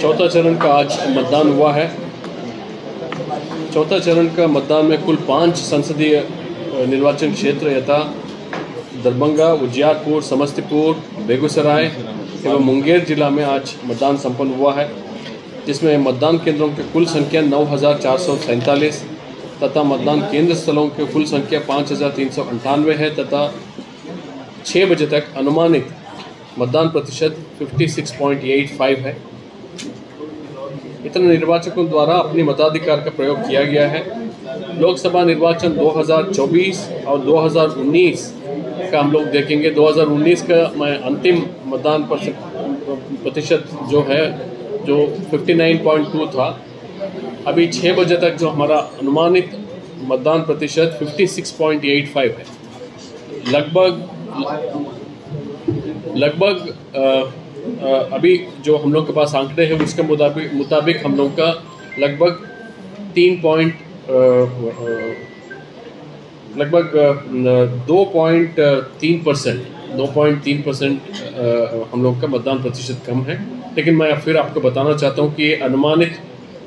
चौथा चरण का आज मतदान हुआ है। चौथा चरण का मतदान में कुल 5 संसदीय निर्वाचन क्षेत्र यथा दरभंगा, उजियारपुर, समस्तीपुर, बेगूसराय एवं मुंगेर जिला में आज मतदान संपन्न हुआ है, जिसमें मतदान केंद्रों की कुल संख्या 9,447 तथा मतदान केंद्र स्थलों की कुल संख्या 5,398 है तथा 6 बजे तक अनुमानित मतदान प्रतिशत 56.85 है। इतने निर्वाचकों द्वारा अपने मताधिकार का प्रयोग किया गया है। लोकसभा निर्वाचन 2024 और 2019 का हम लोग देखेंगे। 2019 का मैं अंतिम मतदान प्रतिशत जो है जो 59.2 था, अभी 6 बजे तक जो हमारा अनुमानित मतदान प्रतिशत 56.85 है। लगभग अभी जो हम लोग के पास आंकड़े हैं उसके मुताबिक हम लोग का लगभग 2.3% हम लोग का मतदान प्रतिशत कम है। लेकिन मैं फिर आपको बताना चाहता हूँ कि ये अनुमानित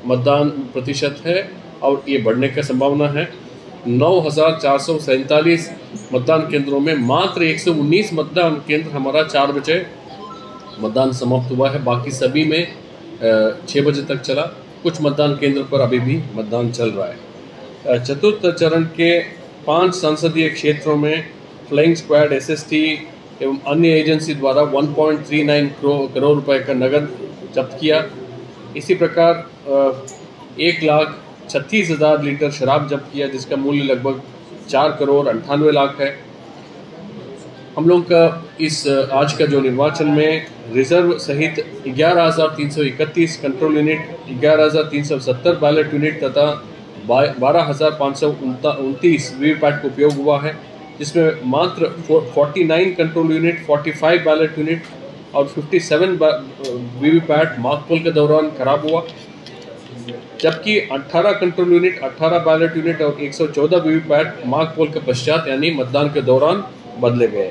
मतदान प्रतिशत है और ये बढ़ने का संभावना है। 9,447 मतदान केंद्रों में मात्र 119 मतदान केंद्र हमारा 4 बजे मतदान समाप्त हुआ है, बाकी सभी में 6 बजे तक चला। कुछ मतदान केंद्र पर अभी भी मतदान चल रहा है। चतुर्थ चरण के 5 संसदीय क्षेत्रों में फ्लाइंग स्क्वाड, SST एवं अन्य एजेंसी द्वारा 1.39 करोड़ रुपए का नगद जब्त किया। इसी प्रकार 1,36,000 लीटर शराब जब्त किया, जिसका मूल्य लगभग 4,98 करोड़ है। हम लोग का इस आज का जो निर्वाचन में रिजर्व सहित 11,331 कंट्रोल यूनिट, 11,370 बैलेट यूनिट तथा 12,529 वीवीपैट का उपयोग हुआ है, जिसमें मात्र 49 कंट्रोल यूनिट, 45 बैलेट यूनिट और 57 वीवीपैट मॉकपोल के दौरान खराब हुआ, जबकि 18 कंट्रोल यूनिट, 18 बैलेट यूनिट और 114 वीवीपैट मॉकपोल के पश्चात यानी मतदान के दौरान बदले गए।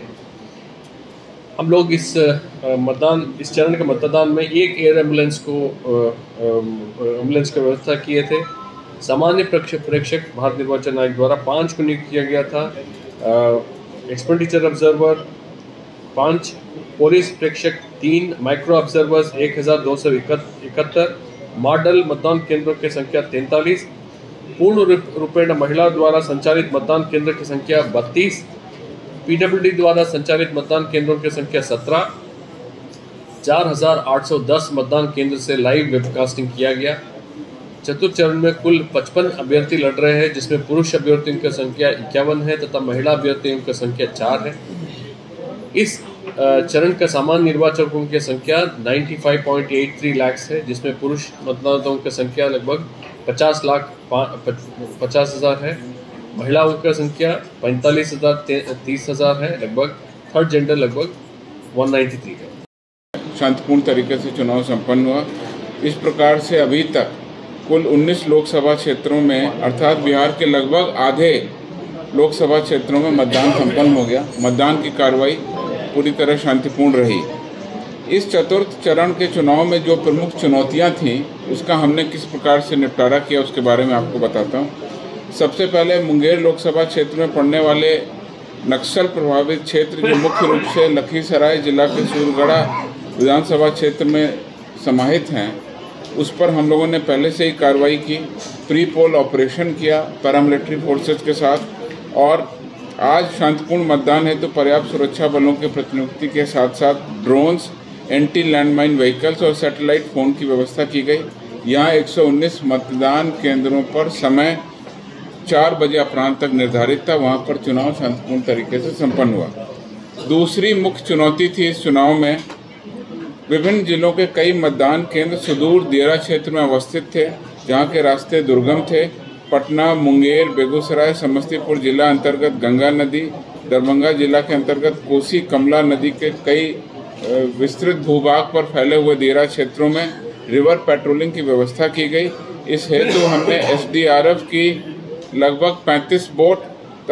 हम लोग इस चरण के मतदान में 1 एयर एम्बुलेंस की व्यवस्था किए थे। सामान्य प्रेक्षक भारत निर्वाचन आयोग द्वारा 5 को नियुक्त किया गया था। एक्सपेंडिचर ऑब्जर्वर 5, पुलिस प्रेक्षक 3, माइक्रो ऑब्जर्वर्स 1,271, मॉडल मतदान केंद्रों की संख्या 43, पूर्ण रूपेण महिला द्वारा संचालित मतदान केंद्र की संख्या 32, PWD द्वारा संचालित मतदान केंद्रों की संख्या 17, 4,810 मतदान केंद्र से लाइव वेबकास्टिंग किया गया। चतुर्थ चरण में कुल 55 अभ्यर्थी लड़ रहे हैं, जिसमें पुरुष अभ्यर्थियों की संख्या 51 है तथा महिला अभ्यर्थियों की संख्या 4 है। इस चरण का सामान्य निर्वाचकों की संख्या 95.83 लाख है, जिसमें पुरुष मतदाताओं की संख्या लगभग 50,50,000 है, महिलाओं की संख्या 45,30,000 है, लगभग थर्ड जेंडर लगभग 193 है। शांतिपूर्ण तरीके से चुनाव संपन्न हुआ। इस प्रकार से अभी तक कुल 19 लोकसभा क्षेत्रों में अर्थात बिहार के लगभग आधे लोकसभा क्षेत्रों में मतदान संपन्न हो गया। मतदान की कार्रवाई पूरी तरह शांतिपूर्ण रही। इस चतुर्थ चरण के चुनाव में जो प्रमुख चुनौतियां थीं उसका हमने किस प्रकार से निपटारा किया उसके बारे में आपको बताता हूं। सबसे पहले मुंगेर लोकसभा क्षेत्र में पड़ने वाले नक्सल प्रभावित क्षेत्र जो मुख्य रूप से लखीसराय जिला के सूरगढ़ा विधानसभा क्षेत्र में समाहित हैं, उस पर हम लोगों ने पहले से ही कार्रवाई की, प्री पोल ऑपरेशन किया पैरामिलिट्री फोर्सेस के साथ, और आज शांतिपूर्ण मतदान है तो पर्याप्त सुरक्षा बलों के प्रतिनियुक्ति के साथ साथ ड्रोन्स, एंटी लैंडमाइन व्हीकल्स और सैटेलाइट फ़ोन की व्यवस्था की गई। यहाँ 119 मतदान केंद्रों पर समय 4 बजे अपराह्न तक निर्धारित था, वहाँ पर चुनाव शांतिपूर्ण तरीके से संपन्न हुआ। दूसरी मुख्य चुनौती थी इस चुनाव में विभिन्न जिलों के कई मतदान केंद्र सुदूर देरा क्षेत्र में अवस्थित थे, जहां के रास्ते दुर्गम थे। पटना, मुंगेर, बेगूसराय, समस्तीपुर जिला अंतर्गत गंगा नदी, दरभंगा जिला के अंतर्गत कोसी कमला नदी के कई विस्तृत भूभाग पर फैले हुए देरा क्षेत्रों में रिवर पेट्रोलिंग की व्यवस्था की गई। इस हेतु हमने SDRF की लगभग 35 बोट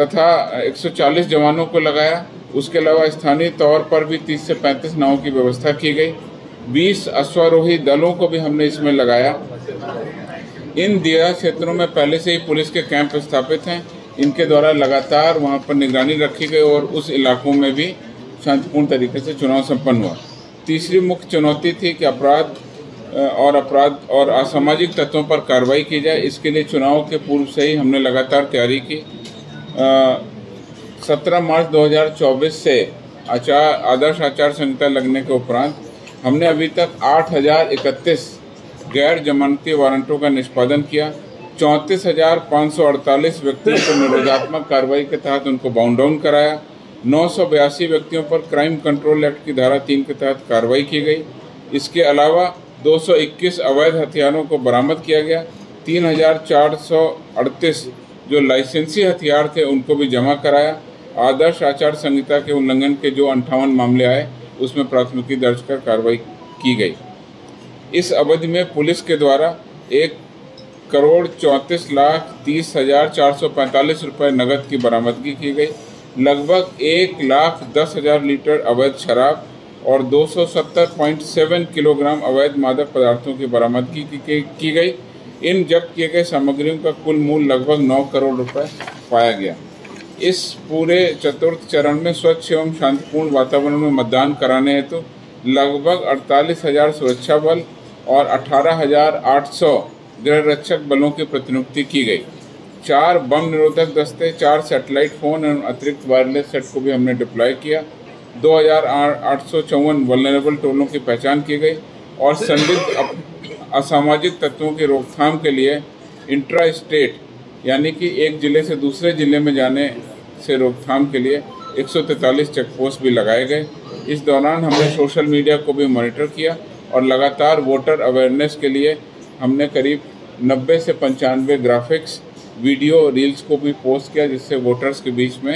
तथा 140 जवानों को लगाया। उसके अलावा स्थानीय तौर पर भी 30 से 35 नावों की व्यवस्था की गई। 20 अश्वारोही दलों को भी हमने इसमें लगाया। इन दिया क्षेत्रों में पहले से ही पुलिस के कैंप स्थापित हैं, इनके द्वारा लगातार वहां पर निगरानी रखी गई और उस इलाकों में भी शांतिपूर्ण तरीके से चुनाव संपन्न हुआ। तीसरी मुख्य चुनौती थी कि अपराध और असामाजिक तत्वों पर कार्रवाई की जाए, इसके लिए चुनाव के पूर्व से ही हमने लगातार तैयारी की। 17 मार्च 2024 से आदर्श आचार संहिता लगने के उपरांत हमने अभी तक 8,031 गैर जमानती वारंटों का निष्पादन किया। 34,548 व्यक्तियों को निरोधात्मक कार्रवाई के तहत उनको बाउंड डाउन कराया। 982 व्यक्तियों पर क्राइम कंट्रोल एक्ट की धारा 3 के तहत कार्रवाई की गई। इसके अलावा 221 अवैध हथियारों को बरामद किया गया। 3,438 जो लाइसेंसी हथियार थे उनको भी जमा कराया। आदर्श आचार संहिता के उल्लंघन के जो 58 मामले आए उसमें प्राथमिकी दर्ज कर कार्रवाई की गई। इस अवधि में पुलिस के द्वारा 1,34,30,445 रुपये नकद की बरामदगी की गई। लगभग 1,10,000 लीटर अवैध शराब और 270.7 किलोग्राम अवैध मादक पदार्थों की बरामदगी की गई। इन जब्त किए गए सामग्रियों का कुल मूल्य लगभग 9 करोड़ रुपए पाया गया। इस पूरे चतुर्थ चरण में स्वच्छ एवं शांतिपूर्ण वातावरण में मतदान कराने हेतु लगभग 48,000 सुरक्षा बल और 18,800 गृह रक्षक बलों की प्रतिनियुक्ति की गई। 4 बम निरोधक दस्ते, 4 सैटेलाइट फ़ोन एवं अतिरिक्त वायरलेस सेट को भी हमने डिप्लॉय किया। 2,854 वल्नरेबल टोलों की पहचान की गई और संदिग्ध असामाजिक तत्वों की रोकथाम के लिए इंट्रा स्टेट यानी कि एक जिले से दूसरे जिले में जाने से रोकथाम के लिए 143 चेकपोस्ट भी लगाए गए। इस दौरान हमने सोशल मीडिया को भी मॉनिटर किया और लगातार वोटर अवेयरनेस के लिए हमने करीब 90 से 95 ग्राफिक्स, वीडियो, रील्स को भी पोस्ट किया जिससे वोटर्स के बीच में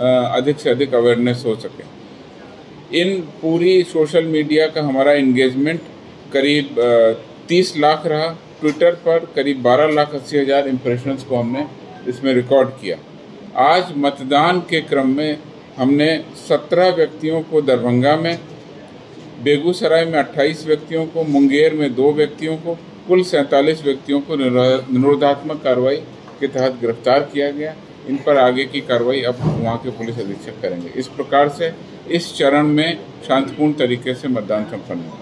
अधिक से अधिक अवेयरनेस हो सके। इन पूरी सोशल मीडिया का हमारा इंगेजमेंट करीब 30 लाख रहा। ट्विटर पर करीब 12,80,000 इम्प्रेशंस को हमने इसमें रिकॉर्ड किया। आज मतदान के क्रम में हमने 17 व्यक्तियों को दरभंगा में, बेगूसराय में 28 व्यक्तियों को, मुंगेर में 2 व्यक्तियों को, कुल 47 व्यक्तियों को निरोधात्मक कार्रवाई के तहत गिरफ्तार किया गया। इन पर आगे की कार्रवाई अब वहाँ के पुलिस अधीक्षक करेंगे। इस प्रकार से इस चरण में शांतिपूर्ण तरीके से मतदान संपन्न हुआ।